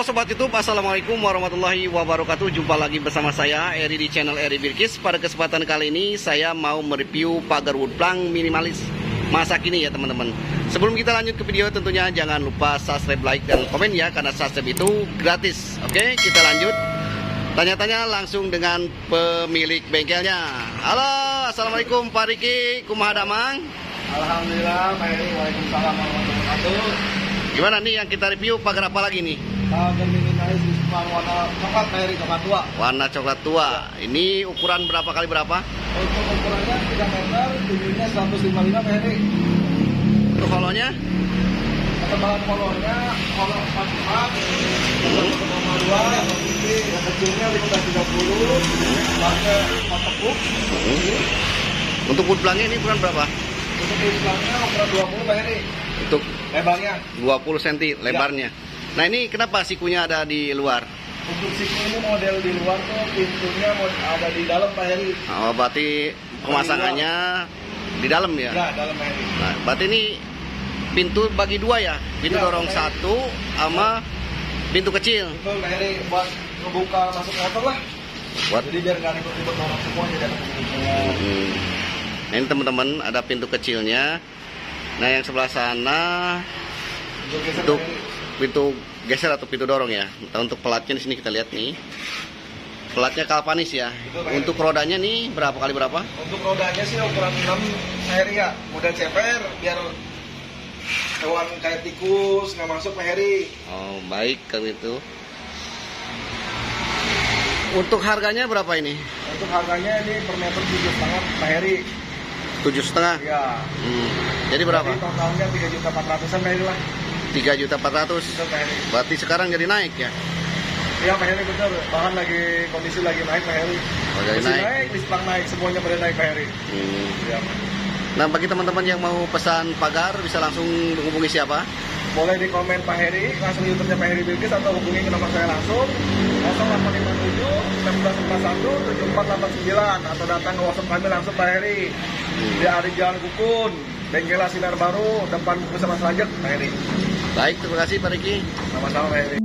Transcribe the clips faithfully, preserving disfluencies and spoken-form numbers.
Halo sobat YouTube, assalamualaikum warahmatullahi wabarakatuh. Jumpa lagi bersama saya Erry di channel Erry Bilqis. Pada kesempatan kali ini saya mau mereview pagar wood plank minimalis masa kini ya teman-teman. Sebelum kita lanjut ke video, tentunya jangan lupa subscribe, like, dan komen ya, karena subscribe itu gratis. Oke, kita lanjut tanya-tanya langsung dengan pemilik bengkelnya. Halo, assalamualaikum Pak Riki, kumaha damang? Alhamdulillah, waalaikumsalam warahmatullahi wabarakatuh. Gimana nih yang kita review, pagar apa lagi nih? Pagar minimalis warna coklat, Heri, coklat tua. Warna coklat tua. Ini ukuran berapa kali berapa? Untuk ukurannya tiga meter, tingginya seratus lima puluh lima, Heri. Untuk kolonnya? Ketebalan kolonnya, kolon empat puluh empat, dua, yang lebih, yang kecilnya lima belas tiga puluh, pakai empat tekuk. Untuk wood planknya ini ukuran berapa? Untuk wood planknya ukuran dua puluh, Heri. Untuk lebarnya dua puluh sentimeter lebarnya ya. Nah ini kenapa sikunya ada di luar? Untuk siku ini model di luar tuh, pintunya ada di dalam Pak Heri. Oh, berarti pemasangannya di dalam ya? Ya, dalam Pak Heri. Nah, berarti ini pintu bagi dua ya? Pintu ya, dorong satu sama pintu kecil. Betul Pak Heri, buat ngebuka masuk motor lah. Buat? Jadi biar nggak ribut-ribut orang semua ya. Hmm. Nah, ini teman-teman ada pintu kecilnya. Nah yang sebelah sana pintu, pintu geser atau pintu dorong ya. Untuk pelatnya di sini kita lihat nih, pelatnya kalpanis ya. Untuk rodanya nih berapa kali berapa? Untuk rodanya sih ukuran enam Heri ya, mudah ceper biar hewan kayak tikus nggak masuk Pak Heri. Oh baik kalau itu. Untuk harganya berapa ini? Untuk harganya ini per meter tujuh setengah Pak Heri. Tujuh setengah. Iya. Hmm. Jadi berapa? Jadi totalnya tiga juta empat ratusan Pak Heri lah. Tiga juta empat ratus. Berarti sekarang jadi naik ya? Iya Pak Heri betul. Bahan lagi kondisi lagi naik Pak Heri. Oh, jadi naik. Naik, dispang naik, semuanya pada naik Pak Heri. Hmm. Ya. Nah bagi teman-teman yang mau pesan pagar bisa langsung menghubungi siapa? Boleh di komen Pak Heri, langsung YouTube-nya Pak Heri Bilqis atau hubungi ke nomor saya langsung nol delapan lima tujuh enam satu satu tujuh empat delapan sembilan atau datang ke WhatsApp kami langsung Pak Heri. Di Areng Jalan Kukun, Benggala Sinar Baru, depan Puskesmas Rajeg Pak Heri. Baik, terima kasih Pak Riki. Sama-sama Pak Heri.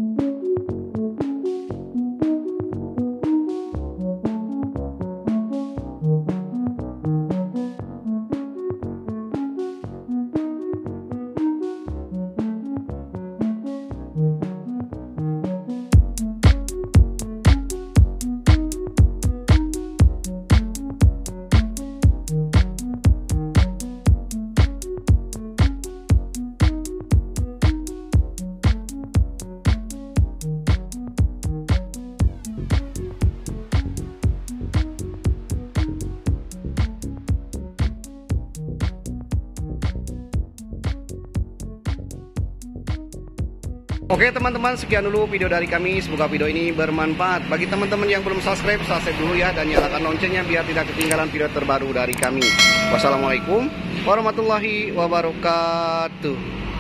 Oke teman-teman, sekian dulu video dari kami. Semoga video ini bermanfaat. Bagi teman-teman yang belum subscribe, subscribe dulu ya, dan nyalakan loncengnya biar tidak ketinggalan video terbaru dari kami. Wassalamualaikum warahmatullahi wabarakatuh.